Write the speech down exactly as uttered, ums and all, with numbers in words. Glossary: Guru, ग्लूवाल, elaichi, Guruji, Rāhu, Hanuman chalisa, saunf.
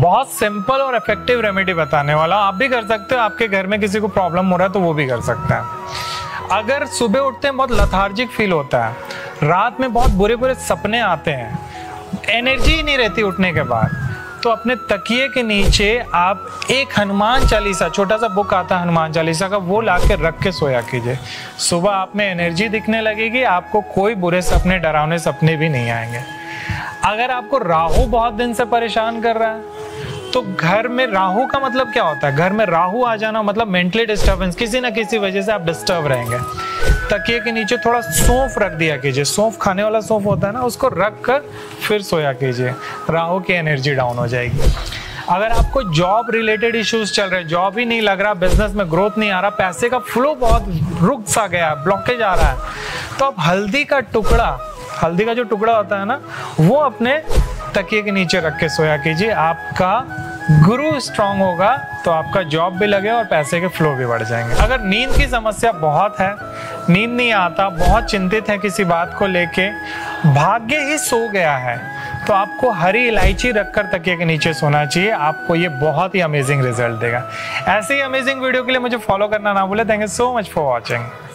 बहुत सिंपल और effective remedy बताने वाला, आप भी कर सकते हो, आपके घर में किसी को प्रॉब्लम हो रहा है तो वो भी कर सकता है। अगर सुबह उठते हैं बहुत लथार्जिक फील होता है, रात में बहुत बुरे बुरे सपने आते हैं, एनर्जी ही नहीं रहती उठने के बाद, तो अपने तकिए के नीचे आप एक हनुमान चालीसा, छोटा सा बुक आता है हनुमान चालीसा का, वो ला के रख के सोया कीजिए। सुबह आप में एनर्जी दिखने लगेगी, आपको कोई बुरे सपने, डरावने सपने भी नहीं आएंगे। अगर आपको राहु बहुत दिन से परेशान कर रहा है तो घर में, राहु का मतलब क्या होता है, घर में राहु आ जाना मतलब मेंटली डिस्टर्बेंस, किसी ना किसी वजह से आप डिस्टर्ब रहेंगे। तकिए के नीचे थोड़ा सौंफ रख दिया कीजिए, सौंफ खाने वाला सौंफ होता है ना, उसको रख कर फिर सोया कीजिए, राहु की एनर्जी डाउन हो जाएगी। अगर आपको जॉब रिलेटेड इश्यूज चल रहे हैं, जॉब ही नहीं लग रहा, बिजनेस में ग्रोथ नहीं आ रहा, पैसे का फ्लो बहुत रुक सा गया, ब्लॉकेज आ रहा है, तो आप हल्दी का टुकड़ा, हल्दी का जो टुकड़ा होता है ना, वो अपने तकिए के नीचे रख के सोया कीजिए। आपका गुरु स्ट्रांग होगा तो आपका जॉब भी लगे और पैसे के फ्लो भी बढ़ जाएंगे। अगर नींद की समस्या बहुत है, नींद नहीं आता, बहुत चिंतित है किसी बात को लेके, भाग्य ही सो गया है, तो आपको हरी इलायची रखकर तकिए के नीचे सोना चाहिए। आपको ये बहुत ही अमेजिंग रिजल्ट देगा। ऐसे ही अमेजिंग वीडियो के लिए मुझे फॉलो करना ना भूलें। Thank you so much for watching.